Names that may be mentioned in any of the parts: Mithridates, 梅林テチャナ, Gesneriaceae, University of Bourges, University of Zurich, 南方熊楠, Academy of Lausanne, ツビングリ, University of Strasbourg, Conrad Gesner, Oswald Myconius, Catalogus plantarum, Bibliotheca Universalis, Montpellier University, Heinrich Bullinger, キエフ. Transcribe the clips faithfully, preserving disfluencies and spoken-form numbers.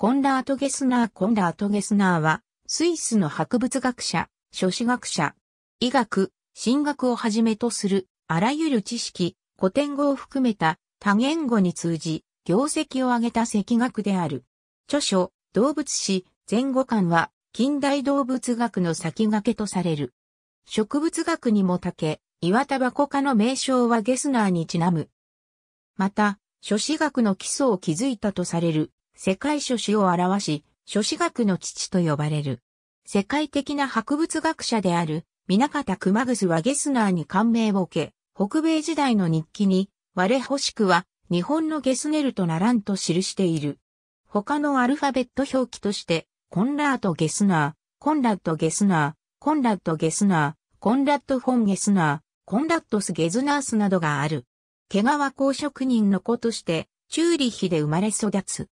コンラート・ゲスナーコンラート・ゲスナーは、スイスの博物学者、書史学者、医学、神学をはじめとする、あらゆる知識、古典語を含めた多言語に通じ、業績を上げた赤学である。著書、動物史、前後巻は、近代動物学の先駆けとされる。植物学にもたけ、岩タバコ科の名称はゲスナーにちなむ。また、書史学の基礎を築いたとされる。世界書史を表し、書史学の父と呼ばれる。世界的な博物学者である、南方熊楠はゲスナーに感銘を受け、北米時代の日記に、我欲しくは、日本のゲスネルとならんと記している。他のアルファベット表記として、コンラート・ゲスナー、コンラッド・ゲスナー、コンラッド・ゲスナー、コンラッド・フォン・ゲスナー、コンラッドス・ゲズナースなどがある。毛皮工職人の子として、チューリッヒで生まれ育つ。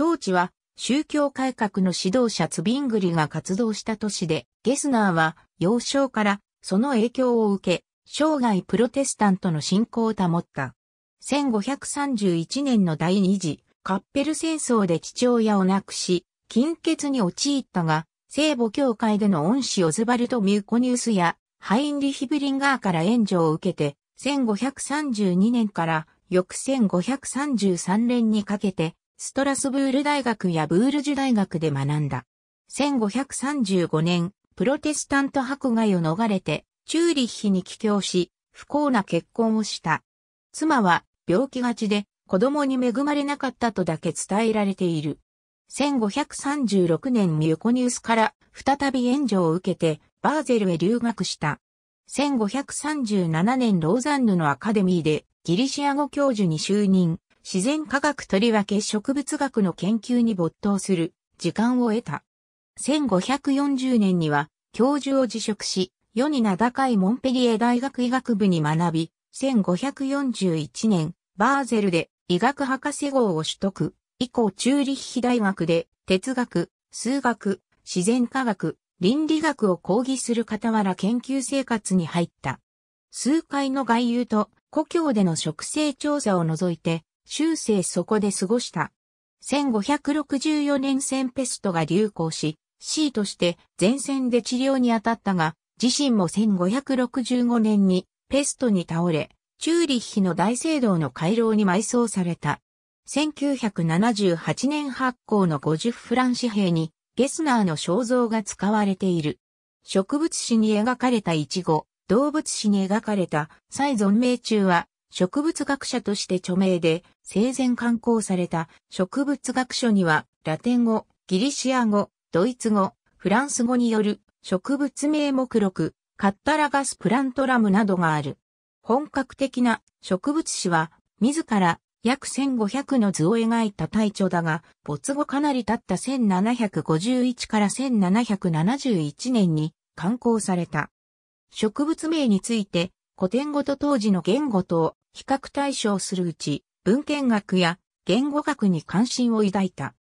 当地は宗教改革の指導者ツビングリが活動した都市で、ゲスナーは幼少からその影響を受け、生涯プロテスタントの信仰を保った。せんごひゃくさんじゅういちねんの第二次カッペル戦争で父親を亡くし、貧血に陥ったが、聖母教会での恩師オズバルト・ミューコニウスやハインリヒ・ブリンガーから援助を受けて、せんごひゃくさんじゅうにねんから翌せんごひゃくさんじゅうさんねんにかけて、ストラスブール大学やブールジュ大学で学んだ。せんごひゃくさんじゅうごねん、プロテスタント迫害を逃れて、チューリッヒに帰郷し、不幸な結婚をした。妻は病気がちで、子供に恵まれなかったとだけ伝えられている。せんごひゃくさんじゅうろくねんミュコニウスから再び援助を受けて、バーゼルへ留学した。せんごひゃくさんじゅうななねんローザンヌのアカデミーで、ギリシア語教授に就任。自然科学とりわけ植物学の研究に没頭する時間を得た。せんごひゃくよんじゅうねんには教授を辞職し、世に名高いモンペリエ大学医学部に学び、せんごひゃくよんじゅういちねんバーゼルで医学博士号を取得。以降チューリッヒ大学で哲学、数学、自然科学、倫理学を講義する傍ら研究生活に入った。数回の外遊と故郷での植生調査を除いて、終生そこで過ごした。せんごひゃくろくじゅうよねん腺ペストが流行し、C として前線で治療に当たったが、自身もせんごひゃくろくじゅうごねんにペストに倒れ、チューリッヒの大聖堂の回廊に埋葬された。せんきゅうひゃくななじゅうはちねん発行のごじゅうフラン紙幣にゲスナーの肖像が使われている。植物史に描かれたイチゴ、動物史に描かれたサイ存命中は、植物学者として著名で、生前刊行された植物学書には、ラテン語、ギリシア語、ドイツ語、フランス語による植物名目録、Catalogus plantarumなどがある。本格的な植物史は、自ら約せんごひゃくの図を描いた大著だが、没後かなり経ったせんななひゃくごじゅういちからせんななひゃくななじゅういちねんに刊行された。植物名について、古典語と当時の言語と比較対象するうち、文献学や言語学に関心を抱いた。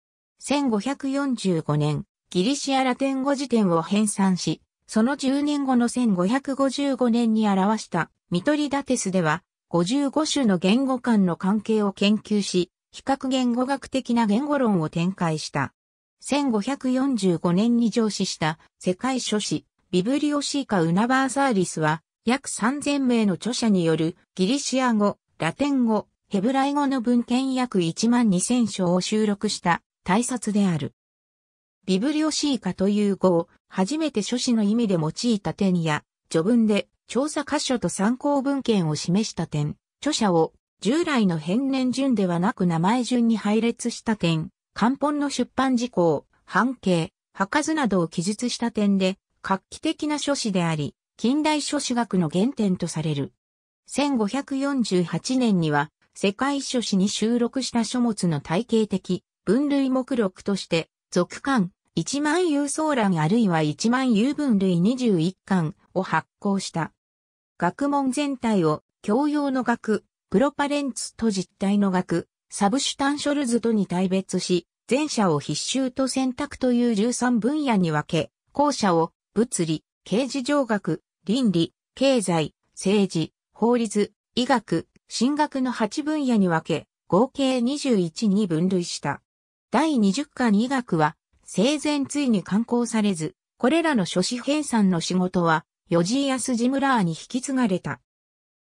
せんごひゃくよんじゅうごねん、ギリシアラテン語辞典を編纂し、そのじゅうねんごのせんごひゃくごじゅうごねんに表したミトリダテスでは、ごじゅうごしゅの言語間の関係を研究し、比較言語学的な言語論を展開した。せんごひゃくよんじゅうごねんに上梓した世界書史、ビブリオシーカ・ウナバーサーリスは、約さんぜんめいの著者によるギリシア語、ラテン語、ヘブライ語の文献約いちまんにせんしょうを収録した大冊である。ビブリオシーカという語を初めて書史の意味で用いた点や、序文で調査箇所と参考文献を示した点、著者を従来の編年順ではなく名前順に配列した点、官本の出版事項、版形、破数などを記述した点で、画期的な書史であり、近代書史学の原点とされる。せんごひゃくよんじゅうはちねんには、世界書史に収録した書物の体系的、分類目録として、続巻、いちまんゆうそうらんあるいはいちまんゆうぶんるいにじゅういっかんを発行した。学問全体を、教養の学、プロパレンツと実態の学、サブシュタンショルズとに大別し、前者を必修と選択というじゅうさんぶんやに分け、後者を、物理、形而上学、倫理、経済、政治、法律、医学、神学のはちぶんやに分け、合計にじゅういちに分類した。だいにじゅっかに学は、生前ついに刊行されず、これらの書誌編纂の仕事は、吉井康次村に引き継がれた。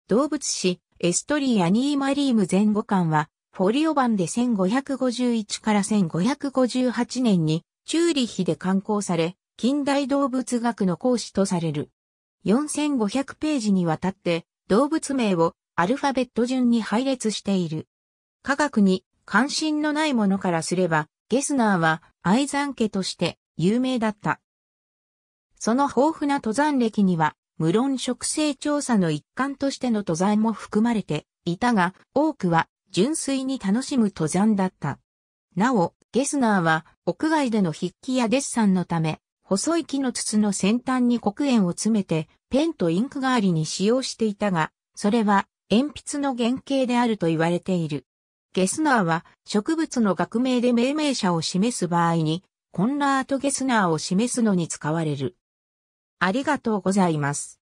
動物誌、エストリアニーマリーム前後巻は、フォリオ版でせんごひゃくごじゅういちからせんごひゃくごじゅうはちねんに、チューリヒで刊行され、近代動物学の講師とされる。よんせんごひゃくページにわたって、動物名をアルファベット順に配列している。科学に関心のない者からすれば、ゲスナーは愛山家として有名だった。その豊富な登山歴には、無論植生調査の一環としての登山も含まれていたが、多くは純粋に楽しむ登山だった。なお、ゲスナーは屋外での筆記やデッサンのため、細い木の筒の先端に黒鉛を詰めて、ペンとインク代わりに使用していたが、それは鉛筆の原型であると言われている。ゲスナーは植物の学名で命名者を示す場合に、コンラート・ゲスナーを示すのに使われる。ありがとうございます。